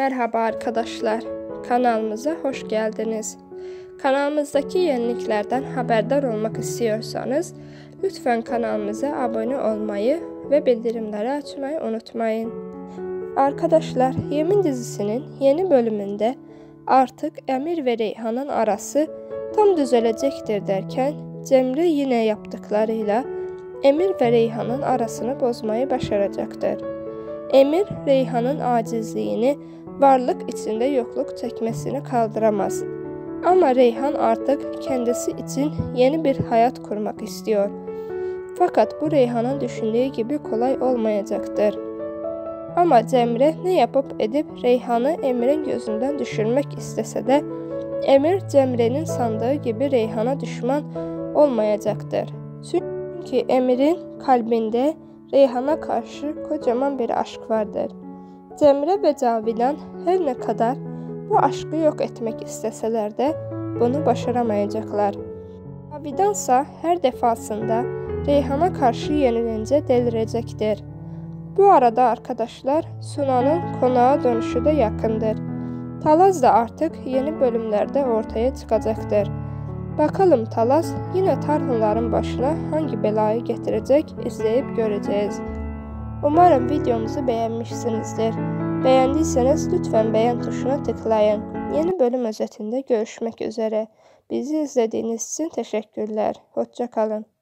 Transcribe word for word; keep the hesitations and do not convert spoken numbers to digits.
Merhaba arkadaşlar, kanalımıza hoş geldiniz. Kanalımızdaki yeniliklerden haberdar olmak istiyorsanız lütfen kanalımıza abone olmayı ve bildirimleri açmayı unutmayın. Arkadaşlar, Yemin dizisinin yeni bölümünde artık Emir ve Reyhan'ın arası tam düzelecektir derken Cemre yine yaptıklarıyla Emir ve Reyhan'ın arasını bozmayı başaracaktır. Emir, Reyhan'ın acizliğini, varlık içinde yokluk çekmesini kaldıramaz. Ama Reyhan artık kendisi için yeni bir hayat kurmak istiyor. Fakat bu Reyhan'ın düşündüğü gibi kolay olmayacaktır. Ama Cemre ne yapıp edip Reyhan'ı Emir'in gözünden düşürmek istese de Emir Cemre'nin sandığı gibi Reyhan'a düşman olmayacaktır. Çünkü Emir'in kalbinde Reyhan'a karşı kocaman bir aşk vardır. Cemre ve Cavidan her ne kadar bu aşkı yok etmek isteseler de bunu başaramayacaklar. Abidan ise her defasında Reyhan'a karşı yenilince delirecektir. Bu arada arkadaşlar, Sunan'ın konağa dönüşü de yakındır. Talaz da artık yeni bölümlerde ortaya çıkacaktır. Bakalım Talaz yine tarhunların başına hangi belayı getirecek, izleyip göreceğiz. Umarım videomuzu beğenmişsinizdir. Beğendiyseniz lütfen beğen tuşuna tıklayın. Yeni bölüm özetinde görüşmek üzere. Bizi izlediğiniz için teşekkürler. Hoşça kalın.